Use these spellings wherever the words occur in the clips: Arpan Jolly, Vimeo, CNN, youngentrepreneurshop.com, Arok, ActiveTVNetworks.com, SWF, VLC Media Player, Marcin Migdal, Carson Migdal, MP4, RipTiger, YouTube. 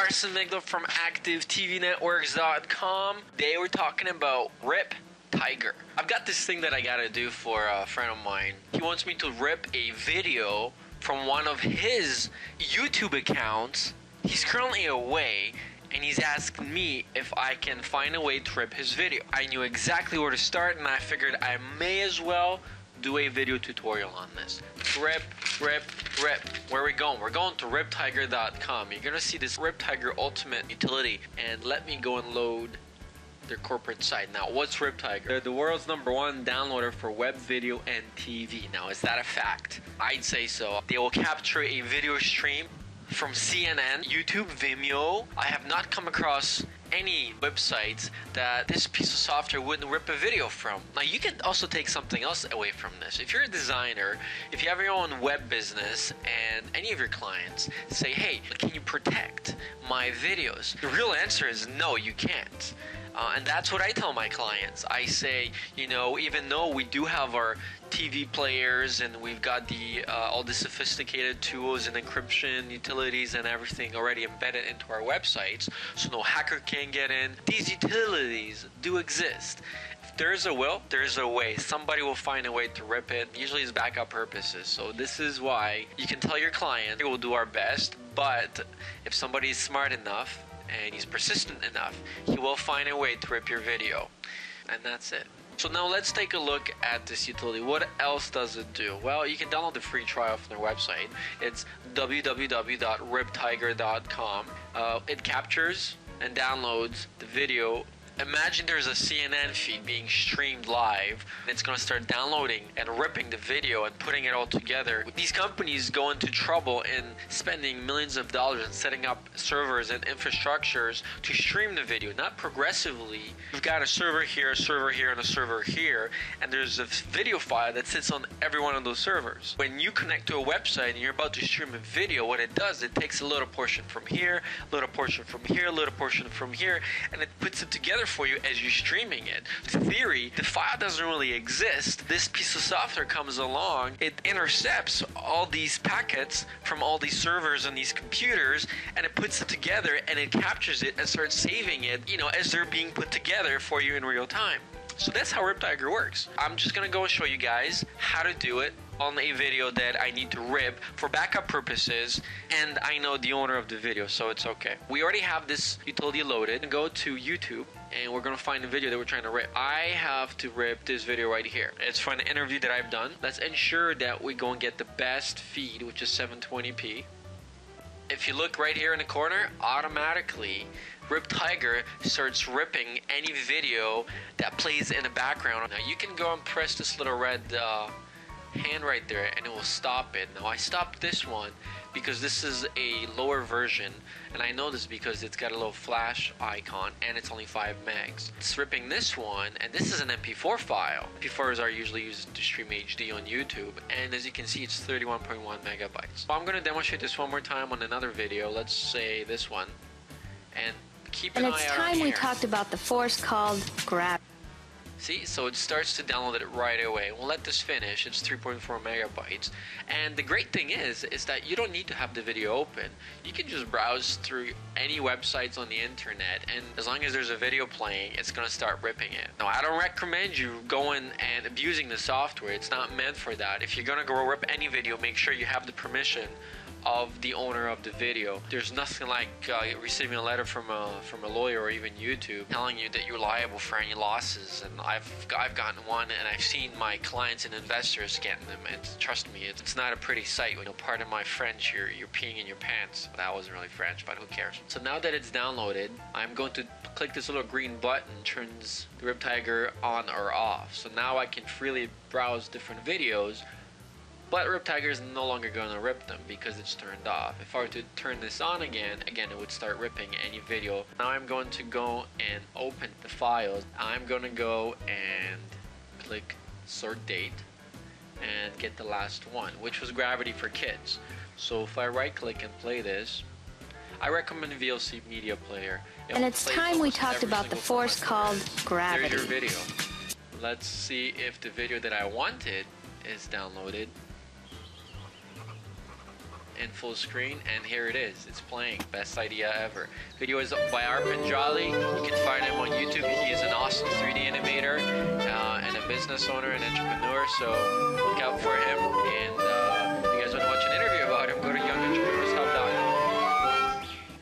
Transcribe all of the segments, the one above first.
Carson Migdal from ActiveTVNetworks.com. Today we're talking about RipTiger. I've got this thing that I gotta do for a friend of mine. He wants me to rip a video from one of his YouTube accounts. He's currently away and he's asked me if I can find a way to rip his video. I knew exactly where to start and I figured I may as well do a video tutorial on this. Rip. Where are we going? We're going to RipTiger.com. You're gonna see this RipTiger Ultimate utility, and let me go and load their corporate site. Now, what's RipTiger? They're the world's #1 downloader for web, video, and TV. Now, is that a fact? I'd say so. They will capture a video stream from CNN, YouTube, Vimeo. I have not come across any websites that this piece of software wouldn't rip a video from. Now, you can also take something else away from this. If you're a designer, if you have your own web business and any of your clients say, hey, can you protect my videos? The real answer is no, you can't. And that's what I tell my clients. I say, you know, even though we do have our TV players and we've got the all the sophisticated tools and encryption utilities and everything already embedded into our websites, so no hacker can get in. These utilities do exist. If there's a will, there's a way. Somebody will find a way to rip it. Usually it's backup purposes. So this is why you can tell your client, we'll do our best, but if somebody's smart enough and he's persistent enough, he will find a way to rip your video. And that's it. So now let's take a look at this utility. What else does it do? Well, you can download the free trial from their website. It's www.riptiger.com. It captures and downloads the video. Imagine there's a CNN feed being streamed live. It's going to start downloading and ripping the video and putting it all together. These companies go into trouble in spending millions of dollars and setting up servers and infrastructures to stream the video, not progressively. You've got a server here, and a server here, and there's a video file that sits on every one of those servers. When you connect to a website and you're about to stream a video, what it does, it takes a little portion from here, a little portion from here, a little portion from here, and it puts it together for you as you're streaming it. In theory, the file doesn't really exist. This piece of software comes along, it intercepts all these packets from all these servers and these computers, and it puts it together and it captures it and starts saving it, you know, as they're being put together for you in real time. So that's how RipTiger works. I'm just gonna go and show you guys how to do it on a video that I need to rip for backup purposes, and I know the owner of the video, so it's okay. We already have this utility loaded. Go to YouTube and we're gonna find the video that we're trying to rip. I have to rip this video right here. It's for an interview that I've done. Let's ensure that we go and get the best feed, which is 720p. If you look right here in the corner, automatically RipTiger starts ripping any video that plays in the background. Now you can go and press this little red hand right there and it will stop it. Now I stopped this one because this is a lower version, and I know this because it's got a little flash icon and it's only 5 megs. It's ripping this one, and this is an MP4 file. MP4s are usually used to stream HD on YouTube, and as you can see, it's 31.1 megabytes. So I'm gonna demonstrate this one more time on another video. Let's say this one, and keep an eye out. And it's time we talked about the force called gravity. See, so it starts to download it right away. We'll let this finish. It's 3.4 megabytes. And the great thing is that you don't need to have the video open. You can just browse through any websites on the internet, and as long as there's a video playing, it's gonna start ripping it. Now, I don't recommend you going and abusing the software. It's not meant for that. If you're gonna go rip any video, make sure you have the permission of the owner of the video. There's nothing like receiving a letter from a lawyer or even YouTube telling you that you're liable for any losses. And I've gotten one, and I've seen my clients and investors getting them. And trust me, it's not a pretty sight. You know, pardon my French, you're peeing in your pants. That wasn't really French, but who cares? So now that it's downloaded, I'm going to click this little green button, turns the RipTiger on or off. So now I can freely browse different videos. But RipTiger is no longer going to rip them because it's turned off. If I were to turn this on again, it would start ripping any video. Now I'm going to go and open the files. I'm going to go and click sort date and get the last one, which was Gravity for Kids. So if I right click and play this, I recommend VLC Media Player. And it's time we talked about the force called gravity. There's your video. Let's see if the video that I wanted is downloaded. in full screen, and here it is. It's playing. Best idea ever. Video is by Arpan Jolly. You can find him on YouTube. He is an awesome 3D animator and a business owner and entrepreneur, so look out for him. And if you guys want to watch an interview about him, go to youngentrepreneurshop.com.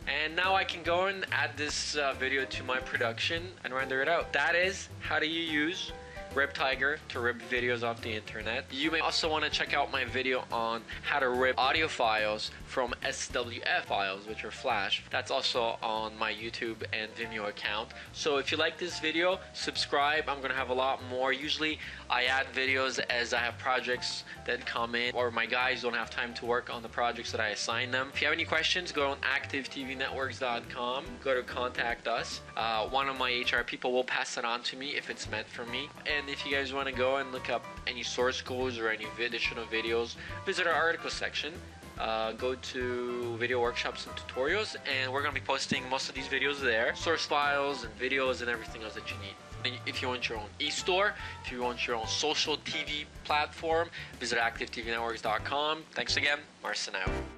And now I can go and add this video to my production and render it out. That is how do you use RipTiger to rip videos off the internet. You may also want to check out my video on how to rip audio files from SWF files, which are Flash. That's also on my YouTube and Vimeo account. So if you like this video, subscribe. I'm gonna have a lot more. Usually I add videos as I have projects that come in, or my guys don't have time to work on the projects that I assign them. If you have any questions, go on ActiveTVNetworks.com, go to contact us. One of my HR people will pass it on to me if it's meant for me. And if you guys want to go and look up any source codes or any additional videos, visit our article section. Go to video workshops and tutorials, and we're going to be posting most of these videos there. Source files and videos and everything else that you need. And if you want your own e-store, if you want your own social TV platform, visit ActiveTVNetworks.com. Thanks again. Marcin out.